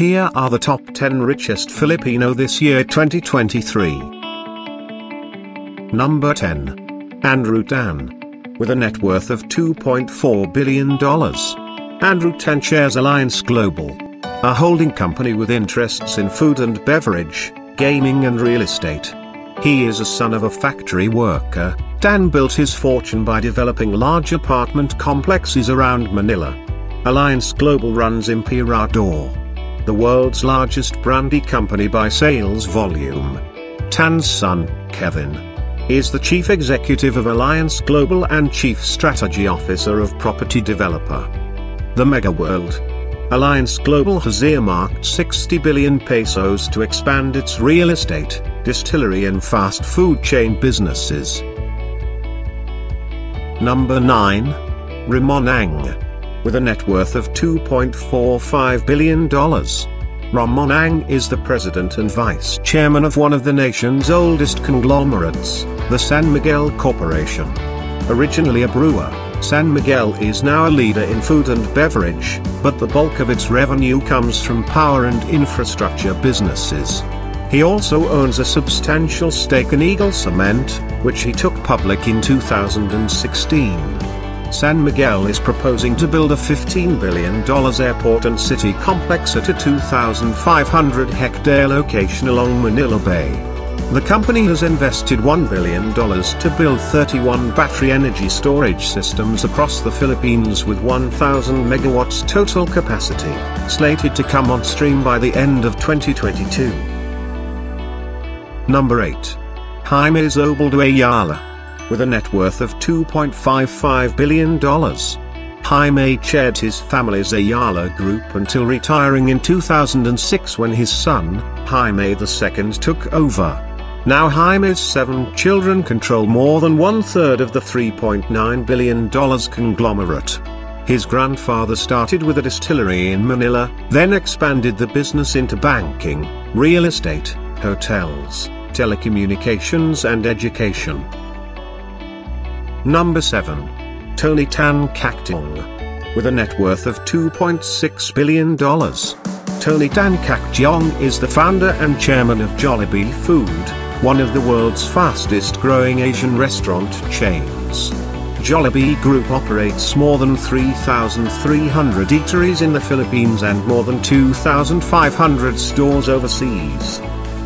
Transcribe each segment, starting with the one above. Here are the top 10 richest Filipino this year 2023. Number 10. Andrew Tan. With a net worth of $2.4 billion, Andrew Tan shares Alliance Global, a holding company with interests in food and beverage, gaming and real estate. He is a son of a factory worker. Tan built his fortune by developing large apartment complexes around Manila. Alliance Global runs Imperador, the world's largest brandy company by sales volume. Tan's son, Kevin, is the chief executive of Alliance Global and chief strategy officer of property developer. The Mega World. Alliance Global has earmarked 60 billion pesos to expand its real estate, distillery and fast food chain businesses. Number 9. Ramon Ang. With a net worth of $2.45 billion, Ramon Ang is the president and vice chairman of one of the nation's oldest conglomerates, the San Miguel Corporation. Originally a brewer, San Miguel is now a leader in food and beverage, but the bulk of its revenue comes from power and infrastructure businesses. He also owns a substantial stake in Eagle Cement, which he took public in 2016. San Miguel is proposing to build a $15 billion airport and city complex at a 2,500-hectare location along Manila Bay. The company has invested $1 billion to build 31 battery energy storage systems across the Philippines with 1,000 megawatts total capacity, slated to come on stream by the end of 2022. Number 8. Jaime Zobel de Ayala. With a net worth of $2.55 billion, Jaime chaired his family's Ayala Group until retiring in 2006 when his son, Jaime II, took over. Now Jaime's 7 children control more than one-third of the $3.9 billion conglomerate. His grandfather started with a distillery in Manila, then expanded the business into banking, real estate, hotels, telecommunications and education. Number 7. Tony Tan Caktiong. With a net worth of $2.6 billion. Tony Tan Caktiong is the founder and chairman of Jollibee Food, one of the world's fastest-growing Asian restaurant chains. Jollibee Group operates more than 3,300 eateries in the Philippines and more than 2,500 stores overseas.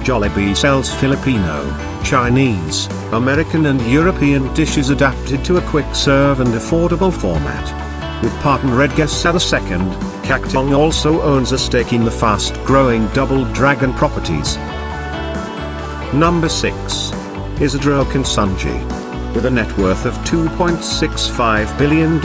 Jollibee sells Filipino, Chinese, American and European dishes adapted to a quick-serve and affordable format. With partner Edgarsa II, Caktiong also owns a stake in the fast-growing Double Dragon properties. Number 6. Isidro Consunji. With a net worth of $2.65 billion.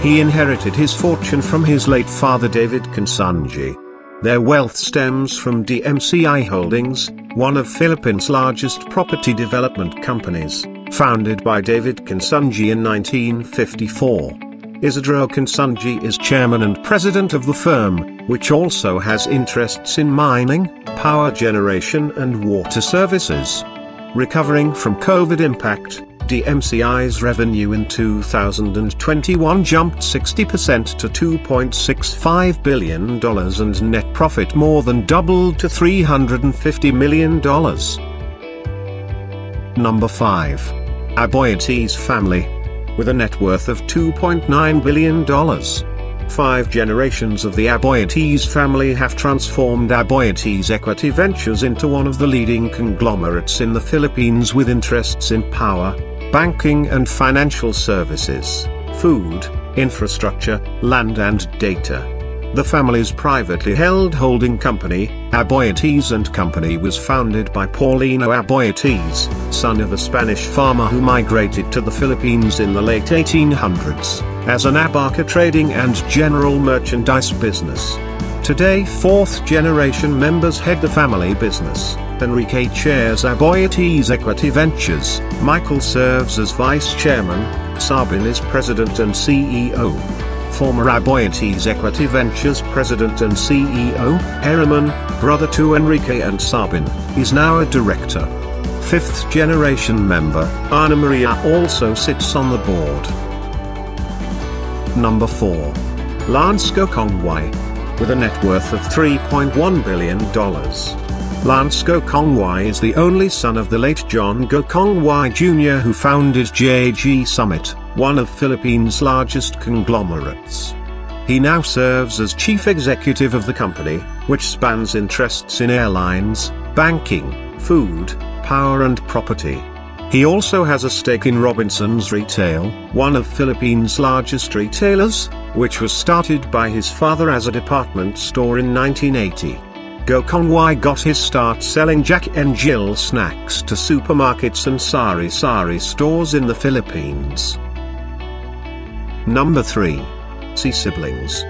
He inherited his fortune from his late father David Consunji. Their wealth stems from DMCI Holdings, one of Philippines' largest property development companies, founded by David Consunji in 1954. Isidro Consunji is chairman and president of the firm, which also has interests in mining, power generation and water services. Recovering from COVID impact, DMCI's revenue in 2021 jumped 60% to $2.65 billion and net profit more than doubled to $350 million. Number 5. Aboitiz family. With a net worth of $2.9 billion. 5 generations of the Aboitiz family have transformed Aboitiz Equity Ventures into one of the leading conglomerates in the Philippines with interests in power, banking and financial services, food, infrastructure, land and data. The family's privately held holding company, Aboitiz & Company, was founded by Paulino Aboitiz, son of a Spanish farmer who migrated to the Philippines in the late 1800s, as an abaca trading and general merchandise business. Today 4th generation members head the family business. Enrique chairs Aboitiz Equity Ventures, Michael serves as vice chairman, Sabin is president and CEO. Former Aboitiz Equity Ventures president and CEO, Erramon, brother to Enrique and Sabin, is now a director. 5th generation member, Ana Maria also sits on the board. Number 4. Lance Gokongwei. with a net worth of $3.1 billion. Lance Gokongwei is the only son of the late John Gokongwei Jr., who founded JG Summit, one of Philippines' largest conglomerates. He now serves as chief executive of the company, which spans interests in airlines, banking, food, power and property. He also has a stake in Robinson's Retail, one of Philippines' largest retailers, which was started by his father as a department store in 1980. Gokongwei got his start selling Jack and Jill snacks to supermarkets and sari-sari stores in the Philippines. Number 3. Sy Siblings.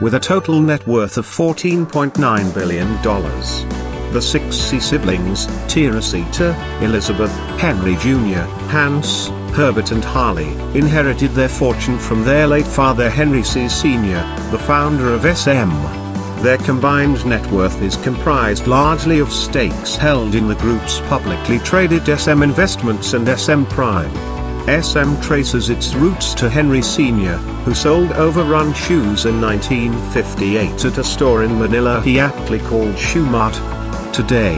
With a total net worth of $14.9 billion, the six Sy siblings, Tira Sita, Elizabeth, Henry Jr., Hans, Herbert and Harley, inherited their fortune from their late father Henry Sy Sr., the founder of SM. Their combined net worth is comprised largely of stakes held in the group's publicly traded SM Investments and SM Prime. SM traces its roots to Henry Sr., who sold overrun shoes in 1958 at a store in Manila he aptly called Shoe Mart. Today,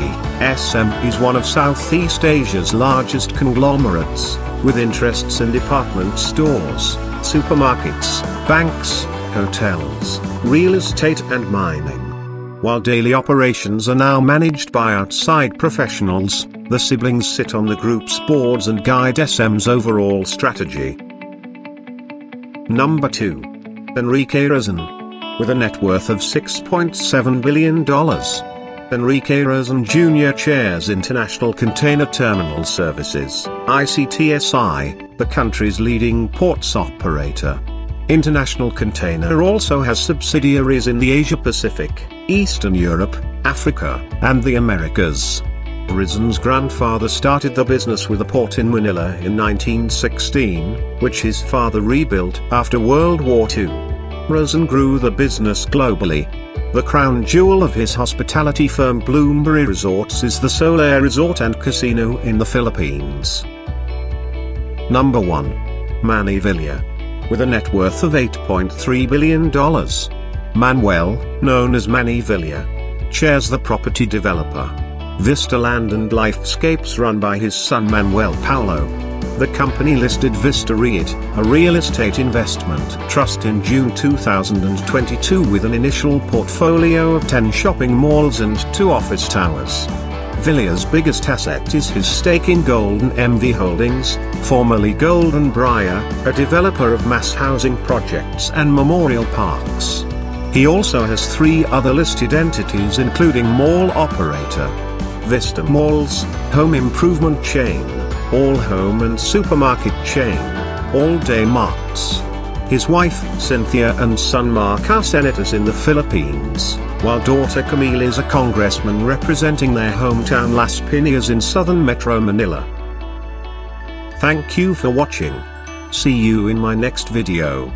SM is one of Southeast Asia's largest conglomerates, with interests in department stores, supermarkets, banks, hotels, real estate and mining. While daily operations are now managed by outside professionals, the siblings sit on the group's boards and guide SM's overall strategy. Number 2. Enrique Aboitiz. With a net worth of $6.7 billion, Enrique Aboitiz Jr. chairs International Container Terminal Services, ICTSI, the country's leading ports operator. International Container also has subsidiaries in the Asia-Pacific, Eastern Europe, Africa, and the Americas. Rizen's grandfather started the business with a port in Manila in 1916, which his father rebuilt after World War II. Rizen grew the business globally. The crown jewel of his hospitality firm Bloomberry Resorts is the Solaire Resort and Casino in the Philippines. Number 1. Manny Villa. With a net worth of $8.3 billion. Manuel, known as Manny Villa, chairs the property developer Vista Land and Lifescapes, run by his son Manuel Paolo. The company listed Vista REIT, a real estate investment trust, in June 2022 with an initial portfolio of 10 shopping malls and 2 office towers. Villa's biggest asset is his stake in Golden MV Holdings, formerly Golden Briar, a developer of mass housing projects and memorial parks. He also has 3 other listed entities, including mall operator Vista Malls, home improvement chain All Home and supermarket chain All Day Marts. His wife Cynthia and son Mark are senators in the Philippines, while daughter Camille is a congressman representing their hometown Las Piñas in southern Metro Manila. Thank you for watching. See you in my next video.